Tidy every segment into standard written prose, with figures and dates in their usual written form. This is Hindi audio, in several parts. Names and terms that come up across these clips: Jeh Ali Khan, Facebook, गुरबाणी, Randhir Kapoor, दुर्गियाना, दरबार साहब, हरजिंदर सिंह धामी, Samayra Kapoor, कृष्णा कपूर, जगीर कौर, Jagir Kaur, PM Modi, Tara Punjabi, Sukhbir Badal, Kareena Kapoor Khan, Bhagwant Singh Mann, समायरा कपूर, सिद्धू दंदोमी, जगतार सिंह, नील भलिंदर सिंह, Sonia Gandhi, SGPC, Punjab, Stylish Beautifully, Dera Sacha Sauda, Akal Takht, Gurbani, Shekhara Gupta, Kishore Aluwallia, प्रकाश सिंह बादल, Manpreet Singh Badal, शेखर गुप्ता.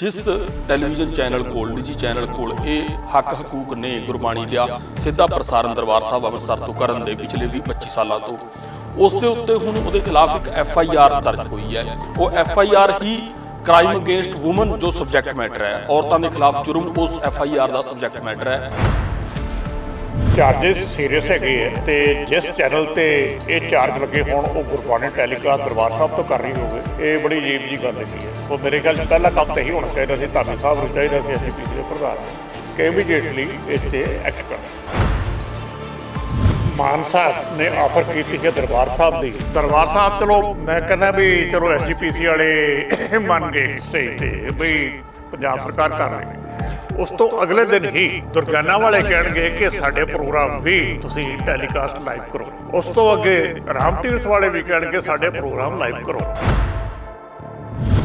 जिस टैलीविजन चैनल को निजी चैनल को हक हकूक ने गुरबाणी का सीधा प्रसारण दरबार साहब अमृतसर तो करन दे पिछले भी 25 सालों तो उस दे उत्ते हुण उहदे खिलाफ एक FIR दर्ज हुई है। वो FIR ही क्राइम अगेंस्ट वूमन जो सबजैक्ट मैटर है, औरतों के खिलाफ जुर्म, उस FIR का सबजैक्ट मैटर है। चार्जिस सीरीयस है तो जिस चैनल पर यह चार्ज लगे हो गुरबाणी टैलीकास्ट दरबार साहब तो कर रही होगी, ये बड़ी अजीब जी गल है। तो मेरे ख्याल पहला काम तो यही होना चाहिए सी धामी साहब को चाहिए सी SGPC के प्रधान कि इमीडिएटली इसे एक्ट कर। मान साहब ने ऑफर की है दरबार साहब की, दरबार साहब चलो मैं कहना भी चलो SGPC वाले मान गए स्टेज पर भी पंजाब सरकार कर रही। उस तो अगले दिन ही दुर्गाना वाले कह गए कि साढ़े प्रोग्राम भी तुम टैलीकास्ट लाइव करो। उस तो अगे रामतीर्थ वाले भी कह गए साढ़े प्रोग्राम लाइव करो।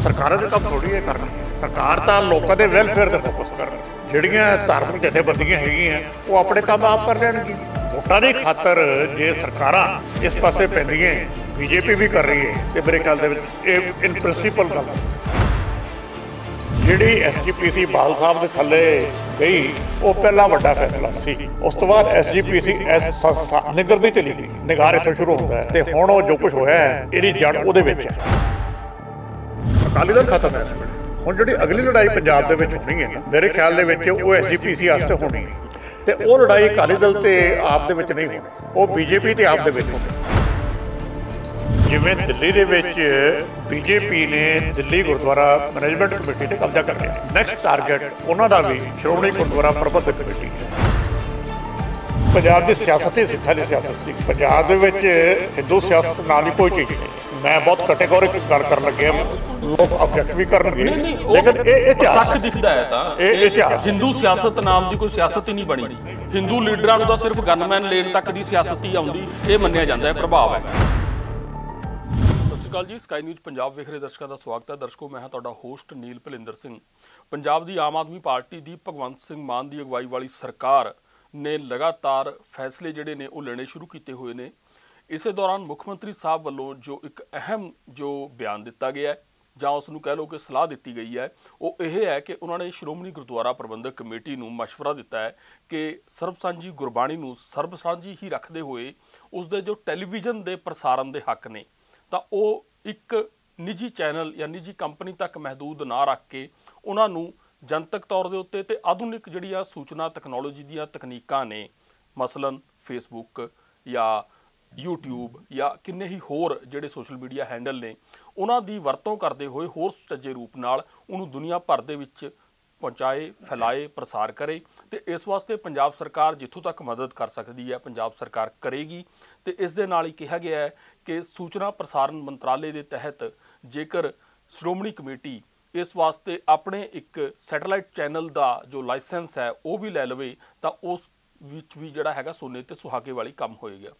सरकार का काम थोड़ी है करना, सरकार तो लोगों के वेलफेयर पर फोकस कर रही। धार्मिक जथेबंदियां है वो अपने काम आप कर लेंगी। वोटां की खातर जे सरकार इस पासे पैंदी है, BJP भी कर रही है तो मेरे ख्याल इन प्रिंसीपल गल जी SGPC बाल साहब के थले गई वो पहला वड्डा फैसला सी। उस तो बाद SGPC संस्था निगर दी चली गई, निगार इत्थों शुरू होता है तो हुण जो कुछ होया इहदी जड़ उहदे विच है। अकाली दल खत्म है इस वे हम जी। अगली लड़ाई पंजाब के होनी है मेरे ख्याल वो SGPC वास्ते होनी है तो वह लड़ाई अकाली दल तो आप दे नहीं होनी, वो BJP तो आप दे होनी। जिमें दिल्ली के BJP ने दिल्ली गुरुद्वारा मैनेजमेंट कमेटी से कब्जा कर लिया, नैक्सट टारगेट उन्होंने भी श्रोमणी गुरुद्वारा प्रबंधक कमेटी है। पंजाब की सियासत ही सारी सियासत सी, पंजाब के हिंदू सियासत नाल ही कोई चीज़ नहीं। मैं बहुत कैटेगोरिक गल कर लगे, लोग ऑब्जेक्ट भी करनगे लेकिन इतिहास दिखदा है तां इतिहास हिंदू सियासत नाम की कोई सियासत ही नहीं बनी। हिंदू लीडरां नूं तां सिर्फ गनमैन लेन तक की सियासत ही आउंदी, यह मन्निया जांदा है प्रभाव है। जी स्काई न्यूज़ पंजाब वेख रहे दर्शकों का स्वागत है। दर्शकों मैं तुहाडा होस्ट नील भलिंदर सिंह। पंजाब की आम आदमी पार्टी की भगवंत सिंह मान की अगवाई वाली सरकार ने लगातार फैसले जिहड़े ने उह लेने शुरू किए हुए ने। इस दौरान मुख्यमंत्री साहब वालों जो एक अहम जो बयान दिता गया है जां उस नूं कह लो कि सलाह दी गई है वो यह है कि उन्होंने श्रोमणी गुरुद्वारा प्रबंधक कमेटी नूं मशवरा दिता है कि सर्बसांझी गुरबाणी नूं सर्बसांझी ही रखते हुए उसके जो टैलीविजन के प्रसारण के हक ने तो वो एक निजी चैनल या निजी कंपनी तक महदूद ना रख के उन्होंने ਜਨਤਕ ਤੌਰ ਦੇ ਉੱਤੇ ਤੇ ਆਧੁਨਿਕ ਜਿਹੜੀ ਆ ਸੂਚਨਾ ਟੈਕਨੋਲੋਜੀ ਦੀਆਂ ਤਕਨੀਕਾਂ ਨੇ ਮਸਲਨ ਫੇਸਬੁੱਕ ਜਾਂ YouTube ਜਾਂ ਕਿੰਨੇ ਹੀ ਹੋਰ ਜਿਹੜੇ ਸੋਸ਼ਲ ਮੀਡੀਆ ਹੈਂਡਲ ਨੇ ਉਹਨਾਂ ਦੀ ਵਰਤੋਂ ਕਰਦੇ ਹੋਏ ਹੋਰ ਸੁਚੱਜੇ ਰੂਪ ਨਾਲ ਉਹਨੂੰ ਦੁਨੀਆ ਭਰ ਦੇ ਵਿੱਚ ਪਹੁੰਚਾਏ ਫੈਲਾਏ ਪ੍ਰਸਾਰ ਕਰੇ ਤੇ ਇਸ ਵਾਸਤੇ ਪੰਜਾਬ ਸਰਕਾਰ ਜਿੱਥੋਂ ਤੱਕ ਮਦਦ ਕਰ ਸਕਦੀ ਹੈ ਪੰਜਾਬ ਸਰਕਾਰ ਕਰੇਗੀ। ਤੇ ਇਸ ਦੇ ਨਾਲ ਹੀ ਕਿਹਾ ਗਿਆ ਹੈ ਕਿ ਸੂਚਨਾ ਪ੍ਰਸਾਰਣ ਮੰਤਰਾਲੇ ਦੇ ਤਹਿਤ ਜੇਕਰ ਸ਼੍ਰੋਮਣੀ ਕਮੇਟੀ इस वास्ते अपने एक सैटेलाइट चैनल का जो लाइसेंस है वह भी लै लवे तो उस भी जोड़ा है सोने ते सुहागे वाली काम होएगा।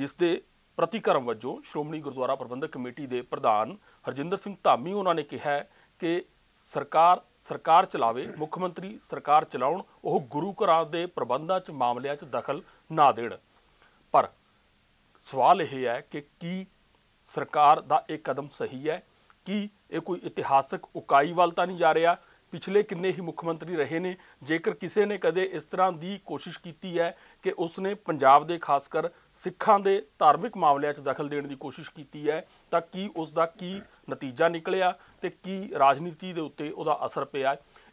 जिसके प्रतिक्रम वजों श्रोमणी गुरुद्वारा प्रबंधक कमेटी के प्रधान हरजिंदर सिंह धामी उन्होंने कहा है कि सरकार चलावे मुख्यमंत्री सरकार चलाउण वह गुरु घरां दे प्रबंधां च मामलों च दखल ना देण। पर सवाल यह है कि सरकार दा एक कदम सही है कि ये कोई इतिहासक उकाई वाल तो नहीं जा रहा। पिछले किन्ने ही मुख्यमंत्री रहे ने जेकर किसी ने कदे इस तरह की कोशिश की है कि उसने पंजाब के खासकर सिखां दे धार्मिक मामलों च दखल देने की कोशिश की है तो कि उसका की नतीजा निकलिया तो कि राजनीति के उत्ते उहदा असर पिया।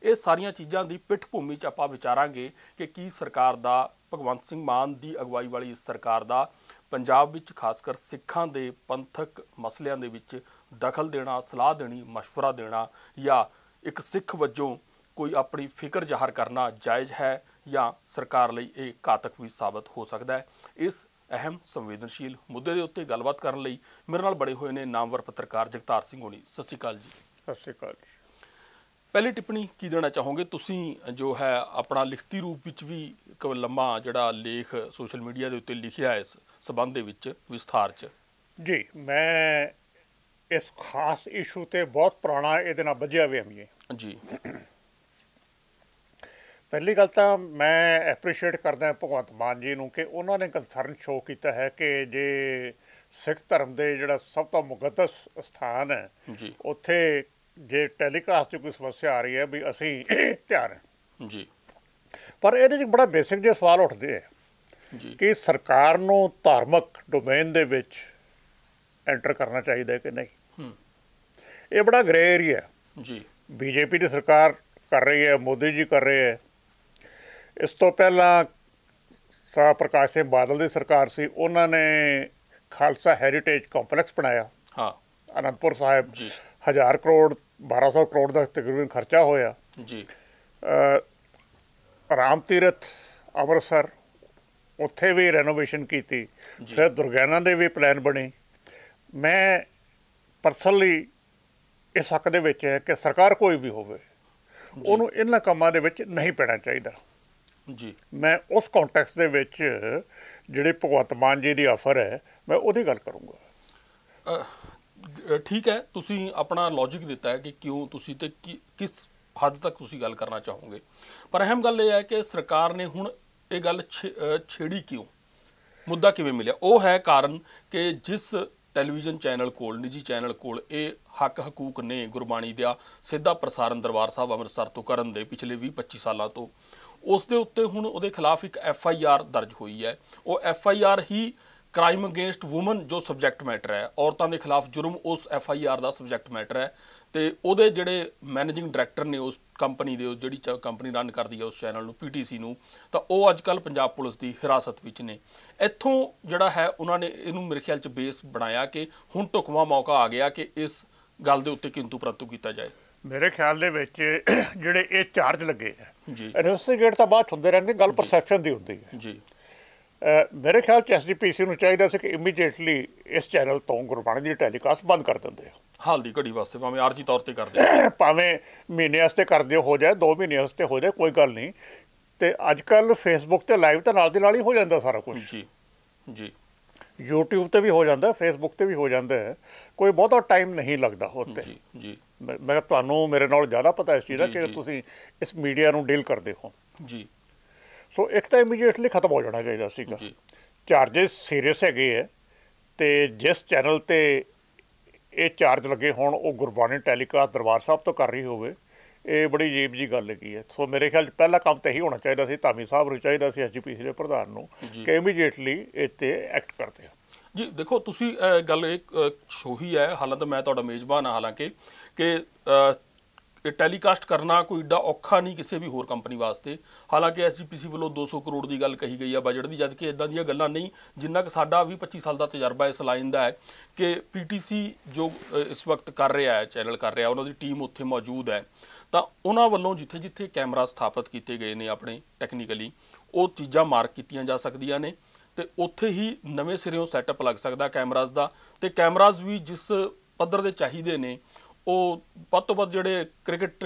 ये सारिया चीज़ों की पिठ भूमि च आपां विचारांगे कि सरकार दा भगवंत सिंह मान की अगवाई वाली इस सरकार दा पंजाब विच खासकर सिखां दे पंथक मसलों के विच दखल देना सलाह देनी मशवरा देना या एक सिख वजों कोई अपनी फिक्र जाहिर करना जायज़ है या सरकार लई ये घातक भी साबित हो सकता है। इस अहम संवेदनशील मुद्दे के उत्ते गलबात करने लई मेरे नाल बड़े हुए ने नामवर पत्रकार जगतार सिंह ओनी। सत श्री अकाल जी। सत श्री अकाल। पहली टिप्पणी की देना चाहोगे तुसी जो है अपना लिखती रूप विच भी एक लम्बा जिहड़ा लेख सोशल मीडिया के उत्ते लिखिया है इस संबंध विच विस्तार च। जी मैं इस खास इशू ते बहुत पुराना ये बझिया वे जी। पहली गल तो मैं एप्रीशिएट करदा भगवंत मान जी नूं कि उन्होंने कंसर्न शो किया है कि जे सिख धर्म दे जिहड़ा सब तो मुकद्दस स्थान है उत्थे जे टैलीकास्ट कोई समस्या आ रही है भी असी तैयार हैं जी, पर ये बड़ा बेसिक जो सवाल उठते हैं कि सरकार को धार्मिक डोमेन के विच एंटर करना चाहिए कि नहीं। ये बड़ा ग्रे एरिया जी, बीजेपी की सरकार कर रही है, मोदी जी कर रहे हैं। इस तो पहला तारा प्रकाश सिंह बादल की सरकार सी, उन्होंने खालसा हैरीटेज कॉम्पलैक्स बनाया, हाँ, आनंदपुर साहिब 1000 करोड़ 1200 करोड़ का तकरीबन खर्चा होया जी। रामतीर्थ अमृतसर उत्थे भी रेनोवेशन की, फिर दुर्गियाना के भी प्लान बने। मैं परसनली इस हक दे विच है कि सरकार कोई भी होवे उन्हों इन्हां कामां दे विच नहीं पैना चाहिए जी। मैं उस कॉन्टैक्स दे विच जिहड़े भगवंत मान जी दी ऑफर है मैं उहदी गल करूँगा। ठीक है, तुसी अपना लॉजिक दिता है कि क्यों तुसी ते किस हद तक तुसी गल करना चाहोगे, पर अहम गल यह है कि सरकार ने हुण ये गल छेड़ी क्यों, मुद्दा किवें मिलिया। वो है कारण कि जिस ਟੈਲੀਵਿਜ਼ਨ ਚੈਨਲ ਕੋਲ, ਨਿੱਜੀ ਚੈਨਲ ਕੋਲ ਇਹ ਹੱਕ ਹਕੂਕ ਨੇ ਗੁਰਬਾਣੀ ਦਾ ਸਿੱਧਾ ਪ੍ਰਸਾਰਣ ਦਰਬਾਰ ਸਾਹਿਬ ਅੰਮ੍ਰਿਤਸਰ ਤੋਂ ਕਰਨ ਦੇ ਪਿਛਲੇ 20-25 ਸਾਲਾਂ ਤੋਂ, ਉਸ ਦੇ ਉੱਤੇ ਹੁਣ ਉਹਦੇ ਖਿਲਾਫ ਇੱਕ FIR ਦਰਜ ਹੋਈ ਹੈ। ਉਹ FIR ਹੀ ਕ੍ਰਾਈਮ ਅਗੇਂਸਟ ਵੂਮਨ ਜੋ ਸਬਜੈਕਟ ਮੈਟਰ ਹੈ, ਔਰਤਾਂ ਦੇ ਖਿਲਾਫ ਜੁਰਮ, ਉਸ FIR ਦਾ ਸਬਜੈਕਟ ਮੈਟਰ ਹੈ। ਤੇ ਉਹਦੇ ਜਿਹੜੇ ਮੈਨੇਜਿੰਗ ਡਾਇਰੈਕਟਰ ਨੇ ਉਸ ਕੰਪਨੀ ਦੇ, ਜਿਹੜੀ ਕੰਪਨੀ ਰਨ ਕਰਦੀ ਹੈ ਉਸ ਚੈਨਲ ਨੂੰ, PTC ਨੂੰ, ਤਾਂ ਉਹ ਅੱਜ ਕੱਲ੍ਹ ਪੰਜਾਬ ਪੁਲਿਸ ਦੀ ਹਿਰਾਸਤ ਵਿੱਚ ਨੇ। ਇੱਥੋਂ ਜਿਹੜਾ ਹੈ ਉਹਨਾਂ ਨੇ ਇਹਨੂੰ ਮੇਰੇ ਖਿਆਲ 'ਚ ਬੇਸ ਬਣਾਇਆ ਕਿ ਹੁਣ ਢੁਕਵਾਂ ਮੌਕਾ ਆ ਗਿਆ ਕਿ ਇਸ ਗੱਲ ਦੇ ਉੱਤੇ ਕਿੰਤੂ ਪ੍ਰੰਤੂ ਕੀਤਾ ਜਾਏ। ਮੇਰੇ ਖਿਆਲ ਦੇ ਵਿੱਚ ਜਿਹੜੇ ਇਹ ਚਾਰਜ ਲੱਗੇ ਹੈ ਜੀ, ਇਨਵੈਸਟੀਗੇਟ ਤਾਂ ਬਾਅਦ ਹੁੰਦੇ ਰਹਿੰਦੇ, ਗੱਲ ਪਰਸੈਪਸ਼ਨ ਦੀ ਹੁੰਦੀ ਹੈ ਜੀ। ਮੇਰੇ ਖਿਆਲ 'ਚ SGPC ਨੂੰ ਚਾਹੀਦਾ ਸੀ ਕਿ ਇਮੀਡੀਏਟਲੀ ਇਸ ਚੈਨਲ ਤੋਂ ਗੁਰਬਾਣੀ ਦੀ ਟੈਲੀਕਾਸਟ ਬੰਦ कर ਦਿੰਦੇ ਆ हाल की घड़ी वास्ते, भावें आर्जी तौर पर कर दे, भावें महीने वास्ते कर दे, हो जाए 2 महीने वास्ते हो जाए, कोई गल नहीं। तो अजकल फेसबुक पर लाइव तो नाल दे नाल ही हो जाता सारा कुछ जी जी, यूट्यूब पर भी हो जाता, फेसबुक पर भी हो जाता है, कोई बहुता टाइम नहीं लगता होते जी जी। मैं तुहानू मेरे नाल ज़्यादा पता इस चीज़ का कि तुसीं इस मीडिया नूं डील करदे हो जी। सो एक तो इमीडिएटली खत्म हो जाना चाहिए सीगा। चार्जेस सीरीयस हैगे है, तो जिस चैनल ते ये चार्ज लगे होण वो गुरबाणी टैलीकास्ट दरबार साहब तो कर रही होवे, ये बड़ी अजीब जी गल लगी है। सो मेरे ख्याल पहला काम तो यही होना चाहिए सी, धामी साहब नूं चाहिए सी SGPC के प्रधान नूं कि इमीडिएटली इत्ते एक्ट करते हैं जी। देखो तुसी गल छोही है, हालांकि मैं तुहाडा मेजबान, हालांकि ਟੈਲੀਕਾਸਟ करना कोई एडा औखा नहीं किसी भी होर कंपनी वास्ते। हालांकि SGPC वालों 200 करोड़ की गल कही गई है बजट की, जबकि इदा दी गल्लां नहीं, जिन्ना कि साडा 20-25 साल का तजर्बा इस लाइन का है कि PTC जो इस वक्त कर रहा है, चैनल कर रहा है, उन्होंने टीम उत्थे मौजूद है, तो उन्होंने वालों जिथे जिथे कैमरा स्थापित किए गए हैं अपने टैक्नीकली, वो चीज़ा मार्क कीतियां जा सकदियां ने, तो उत्थे ही नवें सिरों सैटअप लग सकता कैमराज का। तो कैमराज भी जिस पद्धर के चाहिए ने, ਉਹ ਵੱਧ ਤੋਂ ਵੱਧ ਜਿਹੜੇ ਕ੍ਰਿਕਟ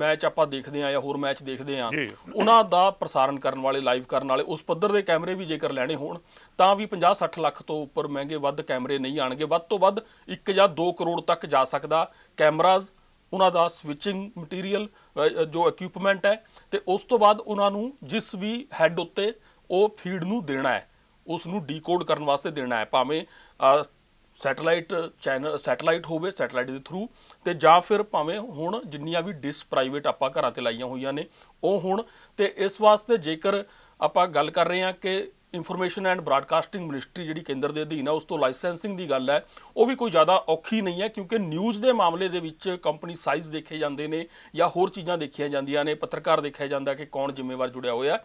ਮੈਚ ਆਪਾਂ ਦੇਖਦੇ ਹਾਂ ਜਾਂ ਹੋਰ ਮੈਚ ਦੇਖਦੇ ਹਾਂ, ਉਹਨਾਂ ਦਾ ਪ੍ਰਸਾਰਣ ਕਰਨ ਵਾਲੇ, ਲਾਈਵ ਕਰਨ ਵਾਲੇ, ਉਸ ਪੱਧਰ ਦੇ ਕੈਮਰੇ ਵੀ ਜੇਕਰ ਲੈਣੇ ਹੋਣ ਤਾਂ ਵੀ 50-60 ਲੱਖ ਤੋਂ ਉੱਪਰ ਮਹਿੰਗੇ ਵੱਧ ਕੈਮਰੇ ਨਹੀਂ ਆਣਗੇ। ਵੱਧ ਤੋਂ ਵੱਧ 1 ਜਾਂ 2 ਕਰੋੜ ਤੱਕ ਜਾ ਸਕਦਾ ਕੈਮਰਾਜ਼, ਉਹਨਾਂ ਦਾ ਸਵਿਚਿੰਗ ਮਟੀਰੀਅਲ ਜੋ ਇਕਵਿਪਮੈਂਟ ਹੈ, ਤੇ ਉਸ ਤੋਂ ਬਾਅਦ ਉਹਨਾਂ ਨੂੰ ਜਿਸ ਵੀ ਹੈੱਡ ਉੱਤੇ ਉਹ ਫੀਡ ਨੂੰ ਦੇਣਾ ਹੈ, ਉਸ ਨੂੰ ਡੀਕੋਡ ਕਰਨ ਵਾਸਤੇ ਦੇਣਾ ਹੈ, ਭਾਵੇਂ सैटेलाइट चैनल, सैटेलाइट होवे, सैटेलाइट के थ्रू, तो या फिर भावें हुण जिन्नियां भी डिश प्राइवेट आपां घरां ते लाइयां होइयां ने वो हुण। तो इस वास्ते जेकर आपां गल कर रहे हैं कि इंफॉर्मेशन एंड ब्रॉडकास्टिंग मिनिस्ट्री जिहड़ी केंद्र दे अधीन है, उस तो लाइसेंसिंग दी गल है, वो भी कोई ज़्यादा औखी नहीं है, क्योंकि न्यूज़ दे मामले दे विच कंपनी साइज देखे जांदे ने या होर चीज़ां देखियां जांदियां ने, पत्रकार देखा जाता कि कौन जिम्मेवार जुड़िया होया।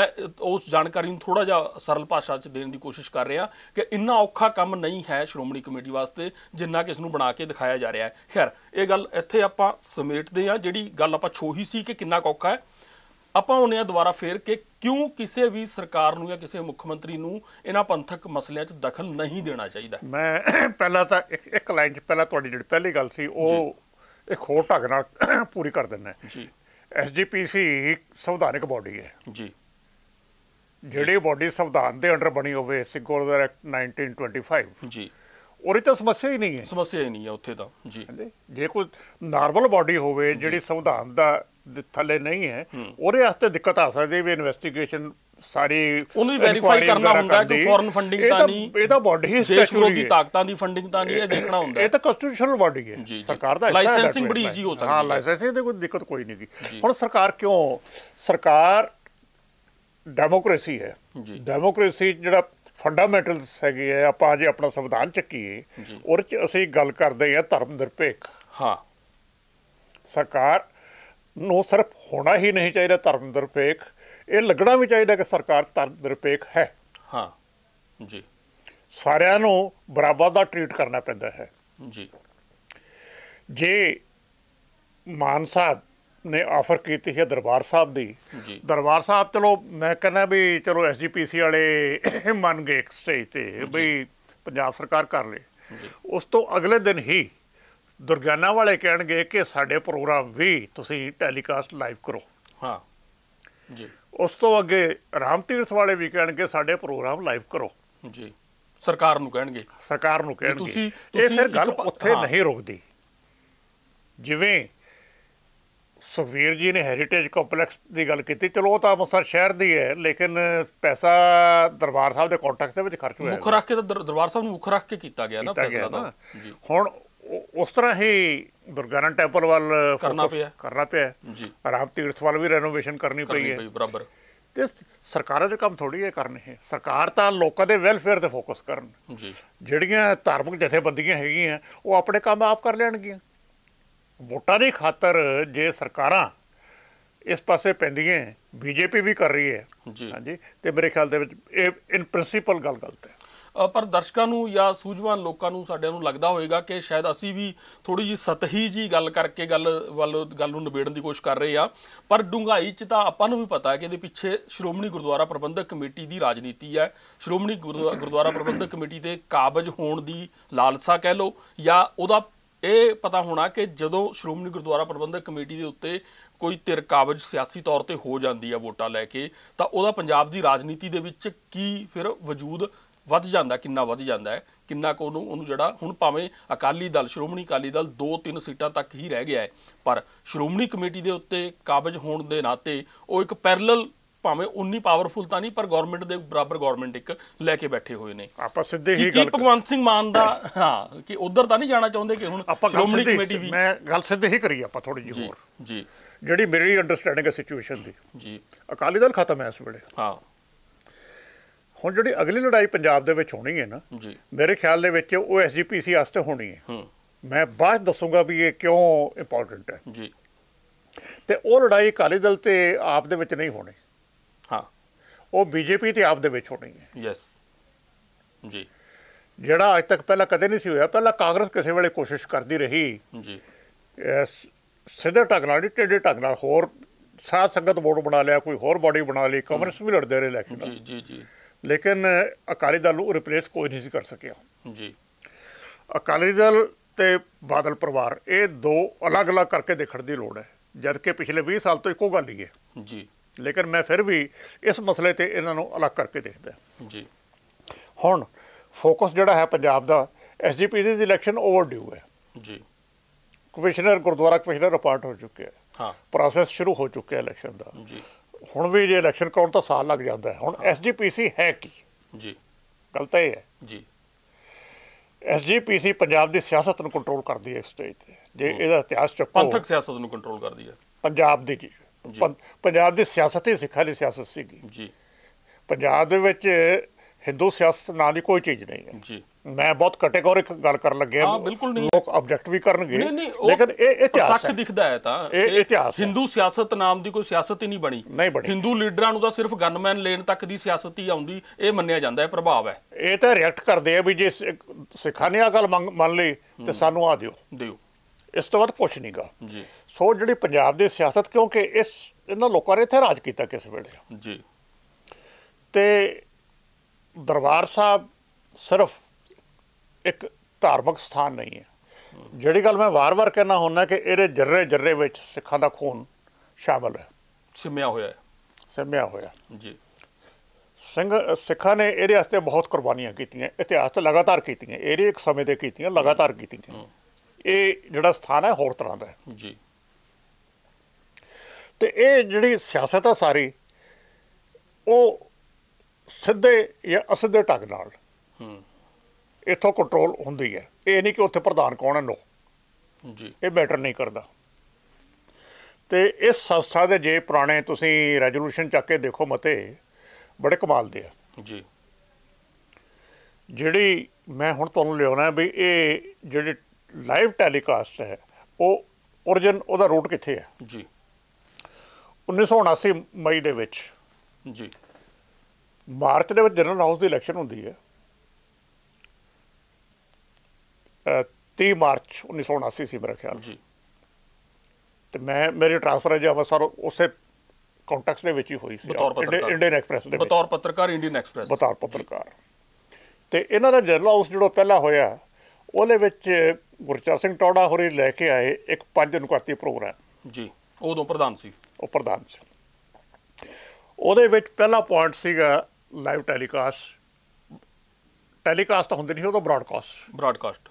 मैं उस जानकारी नूं थोड़ा जा सरल भाषा च देण दी कोशिश कर रहा कि इन्ना औखा काम नहीं है श्रोमणी कमेटी वास्ते जिन्ना कि इस नूं बना के दिखाया जा रहा है। खैर ये गल इत्थे आपां समेटदे हां, जिहड़ी गल आपां छोही सी कि किन्ना औखा है, ਆਪਾਂ ਉਹਨੇ ਆ ਦੁਬਾਰਾ ਫੇਰ ਕਿ ਕਿਉਂ ਕਿਸੇ ਵੀ ਸਰਕਾਰ ਨੂੰ ਜਾਂ ਕਿਸੇ ਮੁੱਖ ਮੰਤਰੀ ਨੂੰ ਇਹਨਾਂ ਪੰਥਕ ਮਸਲਿਆਂ 'ਚ ਦਖਲ ਨਹੀਂ ਦੇਣਾ ਚਾਹੀਦਾ। ਮੈਂ ਪਹਿਲਾਂ ਤਾਂ ਇੱਕ ਲਾਈਨ 'ਚ ਪਹਿਲਾਂ ਤੁਹਾਡੀ ਜਿਹੜੀ ਪਹਿਲੀ ਗੱਲ ਸੀ ਉਹ ਇੱਕ ਹੋਰ ਢੰਗ ਨਾਲ ਪੂਰੀ ਕਰ ਦਿੰਦਾ ਜੀ। SGPC ਸੰਵਿਧਾਨਕ ਬੋਡੀ ਹੈ ਜੀ, ਜਿਹੜੀ ਬੋਡੀ ਸੰਵਿਧਾਨ ਦੇ ਅੰਡਰ ਬਣੀ ਹੋਵੇ, ਸਿਕਿਉਰ ਐਕਟ 1925 ਜੀ, ਉਹਦੀ ਤਾਂ ਸਮੱਸਿਆ ਹੀ ਨਹੀਂ ਹੈ, ਸਮੱਸਿਆ ਹੀ ਨਹੀਂ ਹੈ ਉੱਥੇ ਤਾਂ ਜੀ। ਜੇ ਕੋਈ ਨਾਰਮਲ ਬੋਡੀ ਹੋਵੇ ਜਿਹੜੀ ਸੰਵਿਧਾਨ ਦਾ ਥੱਲੇ नहीं है, वो दिक्कत आ सकती है भी इन्वेस्टिगेशन ਸਾਰੀ ਉਹਨੂੰ ਵੈਰੀਫਾਈ ਕਰਨਾ ਹੁੰਦਾ ਕਿ ਫੋਰਨ ਫੰਡਿੰਗ ਤਾਂ ਨਹੀਂ, ਇਹ ਤਾਂ ਬਾਡੀ ਹੀ ਸਟੈਚੂਰੀ ਦੀ ਤਾਕਤਾਂ ਦੀ ਫੰਡਿੰਗ ਤਾਂ ਨਹੀਂ, ਇਹ ਦੇਖਣਾ ਹੁੰਦਾ, ਇਹ ਤਾਂ ਕਨਸਟੀਟਿਊਸ਼ਨਲ ਬਾਡੀ ਹੈ ਸਰਕਾਰ ਦਾ, ਲਾਇਸੈਂਸਿੰਗ ਬੜੀ ਈਜ਼ੀ ਹੋ ਸਕਦੀ ਹੈ। ਹਾਂ ਲਾਇਸੈਂਸਿੰਗ ਤੇ ਕੋਈ ਦਿੱਕਤ ਕੋਈ ਨਹੀਂ ਗਈ। ਹੁਣ ਸਰਕਾਰ ਕਿਉਂ, ਸਰਕਾਰ ਡੈਮੋਕ੍ਰੇਸੀ ਹੈ, ਡੈਮੋਕ੍ਰੇਸੀ ਜਿਹੜਾ ਫੰਡਾਮੈਂਟਲਸ ਹੈਗੀ ਹੈ, ਆਪਾਂ ਜੇ ਆਪਣਾ ਸੰਵਿਧਾਨ ਚੱਕੀਏ ਉਹਦੇ 'ਚ ਅਸੀਂ ਗੱਲ ਕਰਦੇ ਹਾਂ ਧਰਮ ਨਿਰਪੇਖ। ਹਾਂ ਸਰਕਾਰ ਨੂੰ ਸਿਰਫ होना ही नहीं चाहिए धर्म निरपेक्ष, ये लगना भी चाहिए कि सरकार धर्म निरपेक्ष है। हाँ जी, सारियां नूं बराबर दा ट्रीट करना पैंदा है जी। जे मान साहब ने ऑफर की है दरबार साहब की, दरबार साहब चलो मैं कहना भी चलो एस जी पी सी वाले मन गए एक स्टेज पर बई पंजाब सरकार कर ले, उस तो अगले दिन ही दुर्गियाना वाले कहे कि साढ़े प्रोग्राम भी तुसीं टैलीकास्ट लाइव करो। हाँ जी, उस तो अगे रामतीर्थ वाले भी कहे साढ़े प्रोग्राम लाइव करो जी, सरकार नूं कहे, सरकार नूं कहे। ये फिर गल उत्थे नहीं रुकदी। जिवें सुखबीर जी ने हैरीटेज कंपलैक्स की गल की, चलो तो अमृतसर शहर की है, लेकिन पैसा दरबार साहब के कॉन्टैक्ट के खर्च होया, मुख रख के दरबार साहब नूं मुख रख के कीता गया ना पैसा। हुण उस तरह ही दुर्गाना टैंपल वाल करना पाया, राम तीर्थ वाल भी रेनोवेशन करनी पई है बराबर। तो सरकार दे काम थोड़ी है करने है, सरकार तो लोगों के वेलफेयर से फोकस कर, जिहड़ियां धार्मिक जथेबंदियां हैगियां वो अपने काम आप कर लैणगियां। वोटां दी खातर जे सरकारां इस पासे पैंदियां, बीजेपी भी कर रही है। हाँ जी, तो मेरे ख्याल दे विच इन प्रिंसीपल गल गलत है, पर दर्शकों नूं या सूझवान लोगों नूं साडे नूं लगदा होएगा कि शायद असी भी थोड़ी जी सतही जी गल करके गल नूं निबेड़न की कोशिश कर रहे हैं, पर डूंघाई च तां आपां नूं भी पता है कि इहदे पिछे श्रोमणी गुरुद्वारा प्रबंधक कमेटी की राजनीति है। श्रोमणी गुरुद्वारा प्रबंधक कमेटी के काबज होण दी लालसा कह लो, या उहदा ਇਹ ਪਤਾ ਹੋਣਾ ਕਿ ਜਦੋਂ ਸ਼੍ਰੋਮਣੀ ਗੁਰਦੁਆਰਾ ਪ੍ਰਬੰਧਕ ਕਮੇਟੀ ਦੇ ਉੱਤੇ ਕੋਈ ਧਿਰ ਕਾਬਜ ਸਿਆਸੀ ਤੌਰ ਤੇ ਹੋ ਜਾਂਦੀ ਹੈ ਵੋਟਾਂ ਲੈ ਕੇ, ਤਾਂ ਉਹਦਾ ਪੰਜਾਬ ਦੀ ਰਾਜਨੀਤੀ ਦੇ ਵਿੱਚ ਕੀ ਫਿਰ ਵਜੂਦ ਵੱਧ ਜਾਂਦਾ, ਕਿੰਨਾ ਵੱਧ ਜਾਂਦਾ ਹੈ, ਕਿੰਨਾ ਕੁ ਉਹਨੂੰ ਜਿਹੜਾ ਹੁਣ ਭਾਵੇਂ ਅਕਾਲੀ ਦਲ ਸ਼੍ਰੋਮਣੀ ਅਕਾਲੀ ਦਲ 2-3 ਸੀਟਾਂ ਤੱਕ ਹੀ ਰਹਿ ਗਿਆ ਹੈ, ਪਰ ਸ਼੍ਰੋਮਣੀ ਕਮੇਟੀ ਦੇ ਉੱਤੇ ਕਾਬਜ ਹੋਣ ਦੇ ਨਾਤੇ ਉਹ ਇੱਕ ਪੈਰਲਲ ਭਾਵੇਂ ਉਨੀ ਪਾਵਰਫੁਲ ਤਾਂ ਨਹੀਂ, ਪਰ ਗੌਰਮੈਂਟ ਦੇ ਬਰਾਬਰ ਗੌਰਮੈਂਟ ਇੱਕ ਲੈ ਕੇ ਬੈਠੇ ਹੋਏ ਨੇ। ਆਪਾਂ ਸਿੱਧੇ ਹੀ ਗੱਲ ਭਗਵੰਤ ਸਿੰਘ ਮਾਨ ਦਾ, ਹਾਂ ਕਿ ਉਧਰ ਤਾਂ ਨਹੀਂ ਜਾਣਾ ਚਾਹੁੰਦੇ ਕਿ ਹੁਣ ਸ਼੍ਰੋਮਣੀ ਕਮੇਟੀ ਵੀ, ਮੈਂ ਗੱਲ ਸਿੱਧੇ ਹੀ ਕਰੀ ਆਪਾਂ ਥੋੜੀ ਜਿਹੀ ਹੋਰ ਜੀ, ਜਿਹੜੀ ਮੇਰੀ ਅੰਡਰਸਟੈਂਡਿੰਗ ਹੈ ਸਿਚੁਏਸ਼ਨ ਦੀ ਜੀ, ਅਕਾਲੀ ਦਲ ਖਤਮ ਹੈ ਇਸ ਵੇਲੇ। ਹਾਂ ਹੁਣ ਜਿਹੜੀ ਅਗਲੀ ਲੜਾਈ ਪੰਜਾਬ ਦੇ ਵਿੱਚ ਹੋਣੀ ਹੈ ਨਾ ਜੀ, ਮੇਰੇ ਖਿਆਲ ਦੇ ਵਿੱਚ ਉਹ ਐਸ ਜੀ ਪੀ ਸੀ ਵਾਸਤੇ ਹੋਣੀ ਹੈ, ਮੈਂ ਬਾਅਦ ਦੱਸੂਗਾ ਵੀ ਇਹ ਕਿਉਂ ਇੰਪੋਰਟੈਂਟ ਹੈ ਜੀ। ਤੇ ਉਹ ਲੜਾਈ ਅਕਾਲੀ ਦਲ ਤੇ ਆਪ ਦੇ ਵਿੱਚ ਨਹੀਂ ਹੋਣੀ, ਉਹ बीजेपी तो आप होनी है। यस जी, जोड़ा अज तक पहला कदे नहीं सी होया, पहला कांग्रेस किसी वे कोशिश करती रही जी, सीधे ढंग नाल नहीं टेढ़े ढंग नाल, होर साध संगत वोट बना लिया, कोई होर बॉडी बना ली, कम्युनिस्ट भी लड़ते रहे इलेक्शन जी, जी, जी। लेकिन अकाली दल रिप्लेस कोई नहीं कर सकिया जी। अकाली दल तो बादल परिवार ये दो अलग अलग करके देखने की लड़ है, जबकि पिछले 20 साल तो एको गल ही है जी, लेकिन मैं फिर भी इस मसले ते इन्हों अलग करके देखता जी। हुण फोकस जोड़ा है पंजाब का एस जी पी सी दी इलैक्शन ओवरड्यू है जी, कमिश्नर गुरुद्वारा कमिश्नर अपॉइंट हो चुके हैं। हाँ, प्रोसैस शुरू हो चुके हैं इलैक्शन का जी, हुण भी जो इलैक्शन कराउण तां साल लग जाता है। हुण एस जी पी सी है की जी, गल तां इह है जी, S G P C Punjab की सियासत नूं कंट्रोल करती है इस स्टेज ते, जे इहदा इतिहास चुको पंथक सियासत नूं कंट्रोल करती है पंजाब की जी। पंजाब की सियासत ही सिखा की सियासत सीगी जी, पंजाब हिंदू सियासत ना की कोई चीज़ नहीं है जी। मैं बहुत कैटेगोरिक गल कर लगे, बिल्कुल नहीं लोग ऑब्जेक्ट भी करनगे, लेकिन इतिहास दिखदा है तां इतिहास हिंदू सियासत नाम की कोई सियासत ही नहीं बनी, नहीं बनी। हिंदू लीडरां नूं तां सिर्फ गनमैन लेन तक दी सियासत ही आउंदी, इह मन्निया जांदा है, प्रभाव है। ये तो रिएक्ट करते हैं भी जे सिखां ने आ गल मन लई ते सानूं आ दिओ दिओ, इस तो बाद कुछ नहीं गा जी। सो जिहड़ी पंजाब दी सियासत, क्योंकि इस इन्हां लोकां ने इत्थे राज कीता किस वेले जी, ते दरबार साहब सिर्फ एक धार्मिक स्थान नहीं है। जिहड़ी गल मैं वार वार कहना हुंदा कि इहदे जर्रे जर्रे विच सिखां दा खून शामिल है, सिम्या होया है, सिम्या होया जी। सिंह सिखां ने इहदे वास्ते बहुत कुर्बानियां कीतियां, इतिहास ते लगातार कीतियां, इहदे एक समय ते कीतियां, लगातार कीतियां। ਇਹ ਜਿਹੜਾ ਸਥਾਨ ਹੈ ਹੋਰ ਤਰ੍ਹਾਂ ਦਾ ਹੈ ਜੀ, ਤੇ ਇਹ ਜਿਹੜੀ ਸਿਆਸਤ ਆ ਸਾਰੀ ਉਹ सीधे या असिधे ढंग नाल इत्थों कंट्रोल होंदी है। ये नहीं कि उत्थे प्रधान कौन है, नो जी ये मैटर नहीं करता। तो इस संस्था के जे पुराने तुसीं रैजोल्यूशन चक के देखो मते बड़े कमाल दे है जी। जिहड़ी मैं हुण तुहानूं लिआउणा है भी ये जिहड़ी लाइव टैलीकास्ट है वो ओरिजिन उहदा रूट कित्थे है जी। 1979 मई दे विच जी मार्च के जनरल हाउस की इलैक्शन होंदी है 30 मार्च 1979 से मेरा ख्याल जी। तो मैं मेरी ट्रांसफर जो अमृतसर उस कॉन्टैक्स में ही हुई इंडियन एक्सप्रैस बतौर पत्रकार, इंडियन एक्सप्रैस बतौर पत्रकार। तो इन्हों का जनरल हाउस जो पहला होया गुरचरण सिंह टौड़ा होरी लैके आए एक 5 अनुकाती प्रोग्राम जी। उदों प्रधान सी पहला पॉइंट सीगा लाइव टैलीकास्ट होंदी नहीं उदों ब्रॉडकास्ट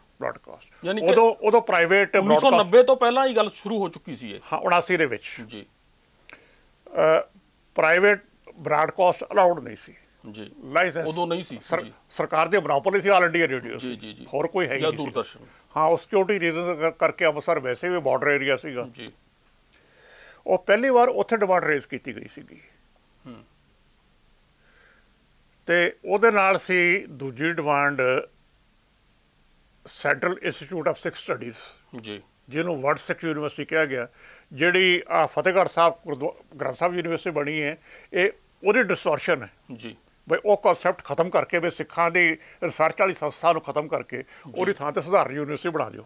उदों प्राइवेट 1990 तो पहला ही गल शुरू हो चुकी सी। हाँ 79 दे विच जी प्राइवेट ब्रॉडकास्ट अलाउड नहीं सी जी, लाइसेंस उदों नहीं सी जी। सरकार दी मोनोपोली सी ऑल इंडिया रेडियो जी जी जी होर कोई है ही दूरदर्शन। हाँ सिक्योरिटी रीजन करके अमृतसर वैसे भी बॉर्डर एरिया सीगा जी। और पहली बार उत्थे डिमांड रेज की गई सीगी ते उहदे नाल सी दूजी demand central institute of Sikh studies जी जिन्हों वर्ल्ड सिख यूनीवर्सिटी कहा गया जिहड़ी फतेहगढ़ साहब ग्रंथ साहब यूनीवर्सिटी बनी है ये उहदी डिस्टॉर्शन है जी। बई वो कॉन्सैप्ट खत्म करके भी सिखां दी रिसर्च वाली संस्था नूं खत्म करके उहदी थां ते सुधारन यूनीवर्सिटी बना दिओ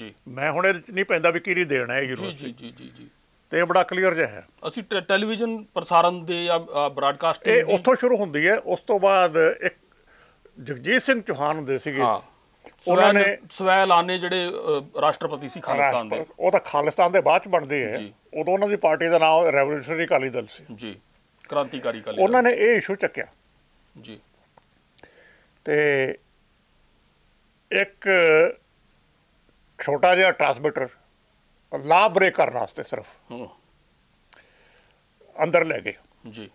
जी। मैं हुण इह नहीं पैंदा भी किहड़ी देण है यूनीवर्सिटी जी जी जी। तो यह बड़ा क्लीयर जो है असी टेलीविजन प्रसारण दे या ब्रॉडकास्ट ये उत्थों शुरू होंदी है। उस तो बाद एक जगजीत सिंह चौहान होंदे सीगे उन्होंने स्वै लाने जिहड़े राष्ट्रपति सी खालिस्तान दे ओह तां खालिस्तान दे बाद च बनदे है उदों उन्हां दी पार्टी दा नाम रेवोल्यूशनरी अकाली दल सी जी, क्रांतिकारी अकाली दल। उन्होंने ये इशू चुकया जी। तो एक छोटा जिहा ट्रांसमीटर लाभ ब्रेक करने वास्ते सिर्फ अंदर लै गए जी।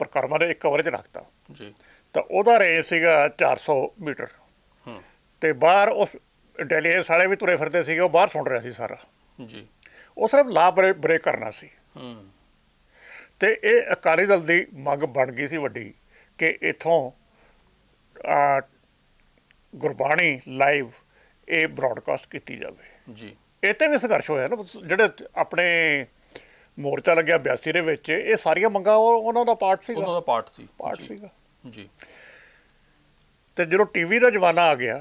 परिक्रमा ने एक कवरेज रखता जी। तो वह रेंज सीगा 400 मीटर। तो बाहर उस इंटैलीजेंस वाले भी तुरे फिरते थे वह बाहर सुन रहा सी सारा जी। वह सिर्फ लाभ ब्रेक करना सी। तो ये अकाली दल की मंग बन गई सी वड्डी कि इथों गुरबाणी लाइव ये ब्रॉडकास्ट की जाए जी। इतने भी संघर्ष होया ना जिहड़े अपने मोर्चा लग्या 82 दे विच ये सारियां मंगां उन्हां दा पार्ट सीगा जी। तो जो टीवी का जमाना आ गया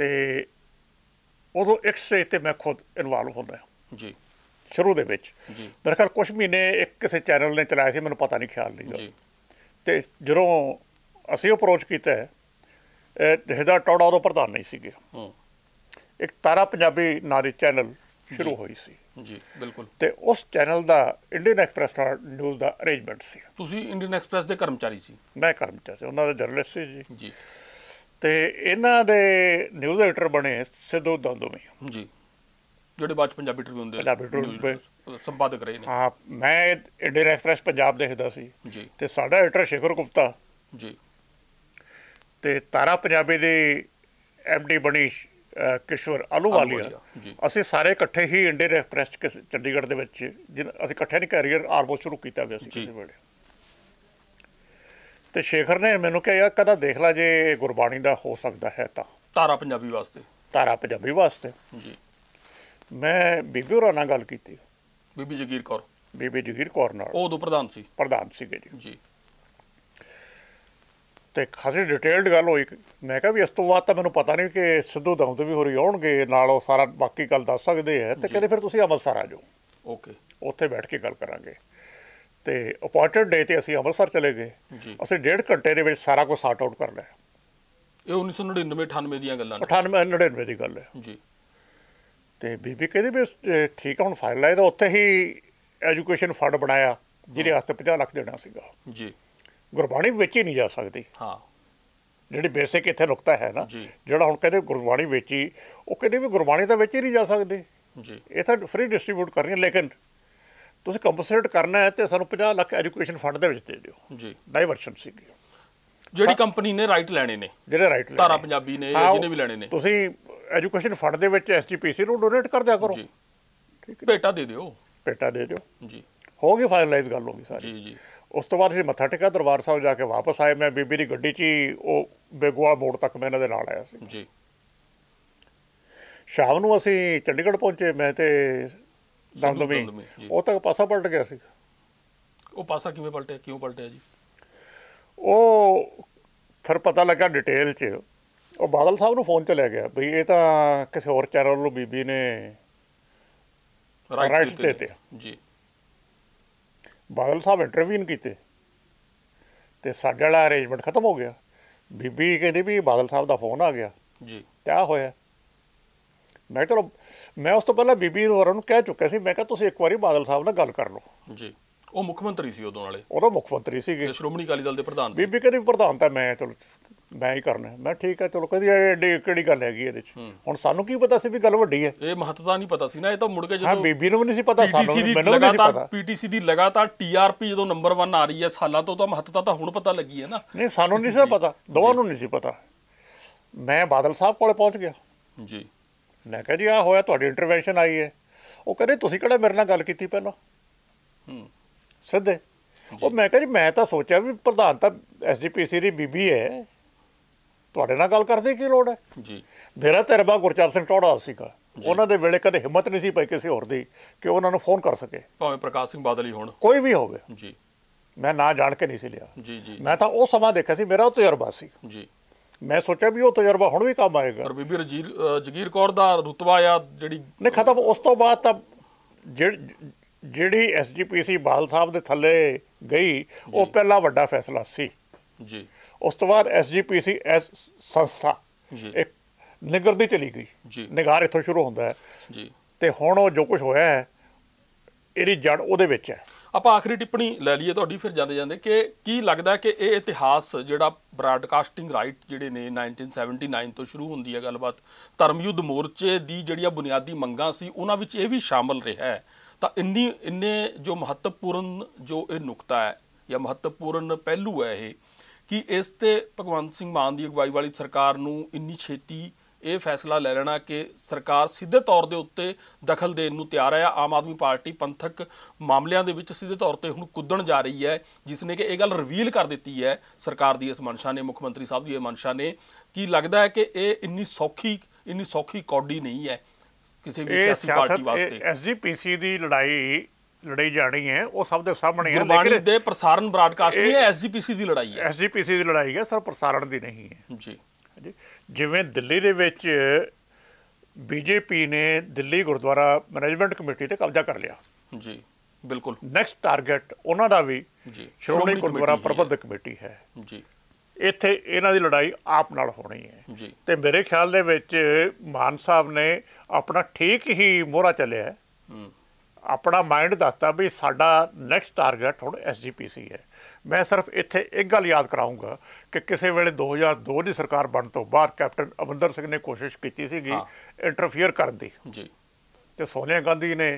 तो उदों एक स्टेज पर मैं खुद इनवॉल्व होंदा जी। शुरू दे विच मेरे ख्याल कुछ महीने एक किसी चैनल ने चलाया सी, मैनूं पता नहीं ख्याल नहीं। तो जो असीं अप्रोच किया जगीर टौड़ा उदों प्रधान नहीं सीगे। एक तारा पंजाबी नारी चैनल शुरू हुई सी जी बिल्कुल। तो उस चैनल का इंडियन एक्सप्रैस न्यूज़ का अरेंजमेंट सी। तुसी इंडियन एक्सप्रैस के कर्मचारी सी? मैं कर्मचारी उन्होंने जर्नलिस्ट सी जी जी। तो इन्हों के न्यूज़ एडिटर बने सिद्धू दंदोमी जी जो बाद पंजाबी ट्रिब्यून संपादक रहे। हाँ मैं इंडियन एक्सप्रैस पंजाब देखता सी जी। तो साडा एडिटर शेखर गुप्ता जी। तो तारा पंजाबी की MD बनी किशोर आलूवालिया। असी सारे इकट्ठे ही इंडियन एक्सप्रैस चंडीगढ़ के असी इकट्ठे ने कैरियर आलमोस्ट शुरू किया हुआ किसी वे। तो शेखर ने मैनू कहा यार कदा देख ला जे गुरबाणी का हो सकता है तो तारा पंजाबी वास्ते जी। मैं बीबी होर गल की बीबी जगीर कौर उदों प्रधान सीगे जी। तो खासी डिटेल्ड गल हुई। मैं कहा भी इस तो बाद तो मैंने पता नहीं कि सिद्धू दमद भी होरी आउणगे नाल वो सारा बाकी गल दस सकते हैं। तो कहते फिर तुसीं अमृतसर आ जाओ ओके उत्थे बैठ के गल करांगे। तो अपॉइंटेड डे तो असीं अमृतसर चले गए। असीं 1.5 घंटे दे विच सारा कुछ सार्ट आउट कर लिया। ये 1999-98 दी गल्लां ने 98-99 दी गल है जी। तो बीबी कहती भी ठीक है हुण फाइल लाए। तो उत्थे ही एजुकेशन फंड बनाया जिहदे वास्ते 50 लाख देना सीगा जी। गुरबाणी वेची नहीं जा सकती। हाँ जी बेसिक इतने नुकता है ना जोड़ा हम कहते गुरबाणी वेची वो कहते भी गुरबाणी तो वेची नहीं जा सकती जी। ये तो फ्री डिस्ट्रीब्यूट करनी है लेकिन ਤੁਸੀਂ ਕੰਪਨਸੇਟ ਕਰਨਾ ਹੈ ਤੇ ਸਾਨੂੰ 50 ਲੱਖ ਐਜੂਕੇਸ਼ਨ ਫੰਡ ਦੇ ਵਿੱਚ ਦੇ ਦਿਓ ਜੀ। ਡਾਇਵਰਸ਼ਨ ਸੀ ਜਿਹੜੀ ਕੰਪਨੀ ਨੇ ਰਾਈਟ ਲੈਣੇ ਨੇ, ਜਿਹੜੇ ਰਾਈਟ ਤਾਰਾ ਪੰਜਾਬੀ ਨੇ ਜਿਹਨੇ ਵੀ ਲੈਣੇ ਨੇ, ਤੁਸੀਂ ਐਜੂਕੇਸ਼ਨ ਫੰਡ ਦੇ ਵਿੱਚ SGPC ਨੂੰ ਡੋਨੇਟ ਕਰ ਦਿਆ ਕਰੋ ਜੀ, ਠੀਕ ਹੈ, ਭੇਟਾ ਦੇ ਦਿਓ, ਭੇਟਾ ਦੇ ਦਿਓ ਜੀ। ਹੋ ਗਈ ਫਾਈਨਲਾਈਜ਼ ਗੱਲ, ਹੋ ਗਈ ਸਾਰੀ ਜੀ। उस तो बाद मत्था टेका, दरबार साहब जाके वापस आए। मैं बीबी की गड्डी च ही वो बेगुआ मोड़ तक मैं इन्होंने नाल आया सी जी। शाम को असी चंडीगढ़ पहुंचे, मैं तो दमदमी, वो तक पासा पलट गया सी। वो पासा किवें पलटिया, क्यों पलटिया जी? वो फिर पता लगा डिटेल च, वो बादल साहब नूं फोन च लै गया भी ये तो किसी होर चैनल नूं बीबी ने राइट्स देते जी। बादल साहब इंटरव्यून किए तो साढ़े वाला अरेंजमेंट खत्म हो गया। बीबी कहती भी बादल साहब का फोन आ गया जी, क्या होया? मैं चलो, मैं उस तो पहले बीबी और कह चुका सी, मैं कहा तुसीं एक बार बादल साहब नाल गल कर लो जी। वो मुख्यमंत्री सी उदों, वाले उदों मुख्यमंत्री सी, श्रोमणी अकाली दल के प्रधान। बीबी कहती प्रधान तो मैं, चलो मैं ही करना। मैं ठीक है चलो, कहती केड़ी गल हैगी इहदे च? हुण सानू की पता सी भी गल वड्डी है, ये महत्ता नहीं पता सी ना। ये तो मुड़ के जदों बीबी नूं भी नहीं सी पता, सानू मैनूं भी नहीं सी पता। PTC दी लगातार TRP जदों नंबर 1 आ रही है सालां तों, तां महत्ता तां हुण पता लगी है ना। नहीं सानू नहीं सी पता, दोवां नूं नहीं सी पता। मैं बादल साहब कोल पहुंच गया जी। मैं कहा जी आ होया, तुहाडी इंटरवेंशन आई है। वो कहंदे तुसीं किहड़ा मेरे नाल गल कीती पहिलां, सिद्धे। वो मैं कहा जी मैं तां सोचिया भी प्रधान तां SGPC दी बीबी है, ਤੁਹਾਡੇ ਨਾਲ ਗੱਲ ਕਰਦੇ ਕੀ ਲੋੜ ਹੈ ਜੀ। ਮੇਰਾ ਤਜਰਬਾ ਗੁਰਚਰਨ ਸਿੰਘ ਟੋਹੜਾ ਸੀਗਾ, ਉਹਨਾਂ ਦੇ ਵੇਲੇ ਕਦੇ ਹਿੰਮਤ ਨਹੀਂ ਸੀ ਪਈ ਕਿਸੇ ਹੋਰ ਦੀ ਕਿ ਉਹਨਾਂ ਨੂੰ ਫੋਨ ਕਰ ਸਕੇ, ਭਾਵੇਂ ਪ੍ਰਕਾਸ਼ ਸਿੰਘ ਬਾਦਲ ਹੀ ਹੋਣ, ਕੋਈ ਵੀ ਹੋਵੇ ਜੀ। ਮੈਂ ਨਾ ਜਾਣ ਕੇ ਨਹੀਂ ਸੀ ਲਿਆ ਜੀ ਜੀ। ਮੈਂ ਤਾਂ ਉਹ ਸਮਾਂ ਦੇਖਿਆ ਸੀ, ਮੇਰਾ ਉਹ ਤਜਰਬਾ ਸੀ ਜੀ। ਮੈਂ ਸੋਚਿਆ ਵੀ ਉਹ ਤਜਰਬਾ ਹੁਣ ਵੀ ਕੰਮ ਆਏਗਾ। ਪਰ ਬੀਬੀ ਜਗੀਰ ਕੌਰ ਦਾ ਰੁਤਬਾ ਆ ਜਿਹੜੀ ਨਹੀਂ ਖਤਮ। ਉਸ ਤੋਂ ਬਾਅਦ ਤਾਂ ਜਿਹੜੀ SGPC ਬਾਦਲ ਸਾਹਿਬ ਦੇ ਥੱਲੇ ਗਈ, ਉਹ ਪਹਿਲਾ ਵੱਡਾ ਫੈਸਲਾ ਸੀ ਜੀ। उस तो बाद SGPC संस्था एक निगरदी चली गई, निगार इतों शुरू होता है जी। तो हुण जो कुछ होया है इहदी जड़ उहदे विच है। आपां आखिरी टिप्पणी लै लईए तुहाडी फिर जांदे जांदे कि की लगदा है कि ये इतिहास जिहड़ा ब्राडकास्टिंग राइट जिहड़े ने 1979 तो शुरू हुंदी है गलबात, धर्मयुद्ध मोर्चे दी जिहड़ियां बुनियादी मंगां सी उहनां विच इह वी शामिल रहा है। तां इन्ने जो महत्वपूर्ण जो ये नुकता है या महत्वपूर्ण पहलू है ये कि इस ते भगवंत सिंह मान की अगवाई वाली सरकार नूं इन्नी छेती ये फैसला लै लेना कि सरकार सीधे तौर के उत्ते दखल देण नूं तैयार है। आम आदमी पार्टी पंथक मामलों के विच सीधे तौर पर हुण कुदण जा रही है, जिसने कि यह गल रिवील कर दी है सरकार की इस मंशा ने, मुख्यमंत्री साहब की यह मंशा ने। कि लगता है कि ये इन्नी सौखी कौडी नहीं है किसी भी सियासी पार्टी वास्ते। SGPC की लड़ाई जानी है, वो सब के सामने है। गुरबाणी दे प्रसारण ब्राडकास्ट नहीं है, SGPC की लड़ाई है। SGPC की लड़ाई है सर, प्रसारण की नहीं है जी जी। जिवें दिल्ली दे विच BJP ने दिल्ली गुरुद्वारा मैनेजमेंट कमेटी ते कब्जा कर लिया जी, बिल्कुल। नैक्सट टारगेट उन्हां दा भी श्रोमणी गुरुद्वारा प्रबंधक कमेटी है जी। इत्थे इन्हां दी लड़ाई आप नाल होनी है जी। ते मेरे ख्याल दे विच मान साहब ने अपना ठीक ही मोहरा चलिया है, अपना माइंड दसता भी साडा नैक्सट टारगेट हुण SGPC है। मैं सिर्फ इत्थे एक गल याद कराऊँगा कि किसी वेले 2002 की सरकार बन तो बाद कैप्टन अमरिंदर सिंह ने कोशिश की सी इंटरफीयर करन दी जी, ते सोनिया गांधी ने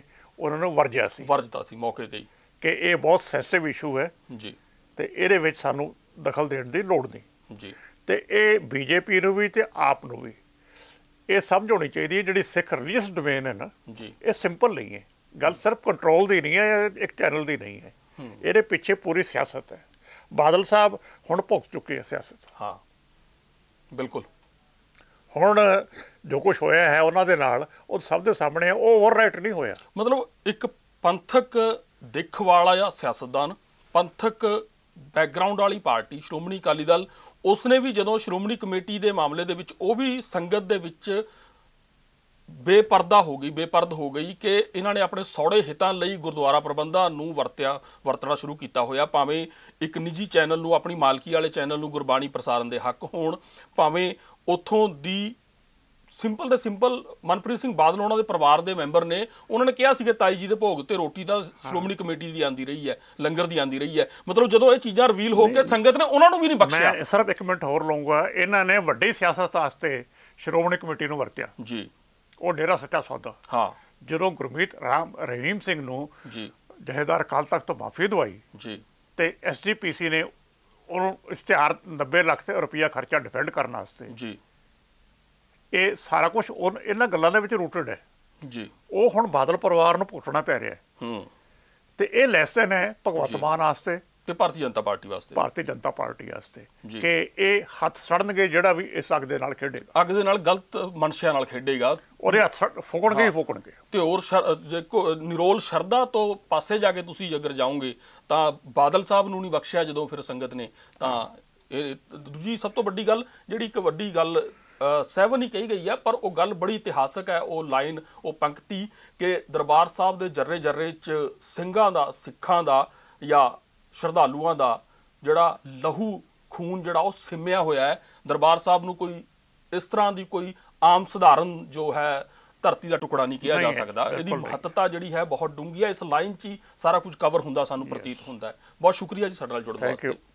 उन्हां नूं वरजिया सी, वरजता सी मौके ते कि ये बहुत सेंसिटिव इशू है जी, ते इहदे विच सानूं दखल देण दी लोड़ नहीं जी। ते ये BJP नूं भी ते आप नूं भी ये समझ होनी चाहिए जिहड़ी सिख रिलीजियस डोमेन है ना जी, ये सिंपल नहीं है। गल सिर्फ कंट्रोल की नहीं है, एक चैनल की नहीं है, ये पिछे पूरी सियासत है। बादल साहब हुण भुगत चुके हैं सियासत, हाँ बिल्कुल। हुण जो कुछ होया है उन्होंने नाल उह सब दे सामने है, वो ओवरराइट नहीं होया। मतलब एक पंथक दिख वाला या सियासतदान, पंथक बैकग्राउंड वाली पार्टी श्रोमणी अकाली दल, उसने भी जदों श्रोमणी कमेटी के मामले दे विच वो भी संगत दे विच बेपर्दा हो गई, बेपर्द हो गई कि इन्होंने अपने सौड़े हितों लिए गुरुद्वारा प्रबंधा नूं वरतना शुरू किया होया। भावें एक निजी चैनल नूं अपनी मालकी वाले चैनल नूं गुरबाणी प्रसारण के हक होण, भावें उत्थों दी सिंपल तो सिंपल मनप्रीत सिंह बादल उन्होंने परिवार के मैंबर ने, उन्होंने कहा कि ताई जी के भोग तो रोटी तो श्रोमणी कमेटी की आती रही है, लंगर की आती रही है। मतलब जो ये चीज़ां रिवील होकर संगत ने उन्होंने भी नहीं बख्शिया। सिर्फ एक मिनट होर लूँगा, इन्होंने वड्डी सियासत वास्ते श्रोमणी कमेटी नूं वरतिया जी, वो डेरा सच्चा सौदा। हाँ, जो गुरमीत राम रहीम सिंह नूं जहेदार अकाल तख्त तो माफ़ी दवाई जी, तो एस जी पी सी ने उन्होंने इश्तिहार 90 लाख रुपया खर्चा डिफेंड करने जी, ये सारा कुछ इन्होंने गलों के रूटेड है जी। वो हम बादल परिवार को भुगतना पै रहा है, तो ये लैसन है भगवंत मान वास्ते, भारतीय जनता पार्टी वास्ते, भारतीय जनता पार्टी वास्ते कि ये हथ सड़नगे जिहड़ा भी इस अग दे नाल खेडेगा, अग दे नाल गलत मनशिया नाल खेडेगा, और ये हथ फुकणगे ही फुकणगे। तो और निरोल शरदा तो पासे जाके तुसीं अगर जाओगे तो बादल साहब नूं नहीं बख्शिया जदों फिर संगत ने, तो दूजी सब तो वड्डी गल जिहड़ी एक वड्डी गल सहवन ही कही गई है, पर वो गल बड़ी इतिहासक है, वो लाइन वो पंक्ति के दरबार साहब के जर्रे जर्रे च सिंघां दा सिखां दा या श्रद्धालुओं का जड़ा लहू खून जड़ा वो सिमया होया है। दरबार साहब नूं कोई इस तरह की कोई आम सधारण जो है धरती का टुकड़ा नहीं किया जा सकता, इसकी महत्ता जिहड़ी है बहुत डूंगी है, इस लाइन 'च ही सारा कुछ कवर हुंदा सानूं प्रतीत हुंदा है। बहुत शुक्रिया जी साडे नाल जुड़न वास्ते।